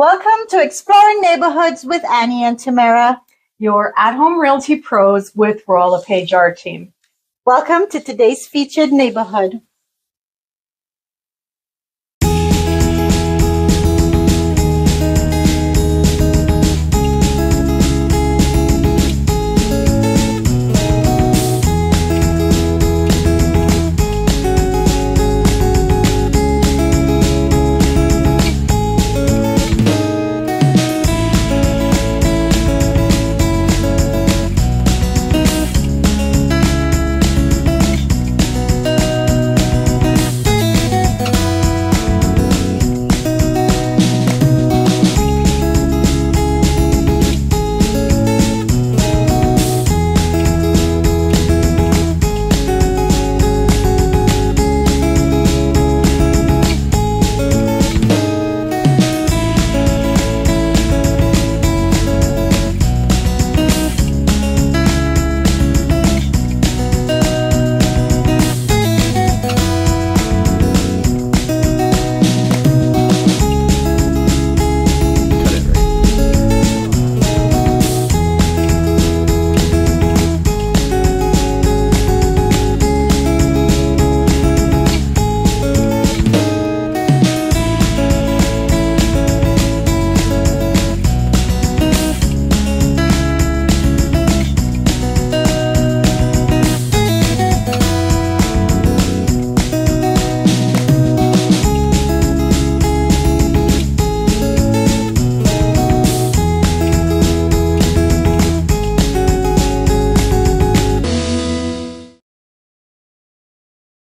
Welcome to Exploring Neighborhoods with Annie and Tamara, your at-home realty pros with Royal LePage R team. Welcome to today's featured neighborhood.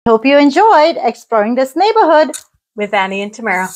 Hope you enjoyed exploring this neighborhood with Annie and Tamara.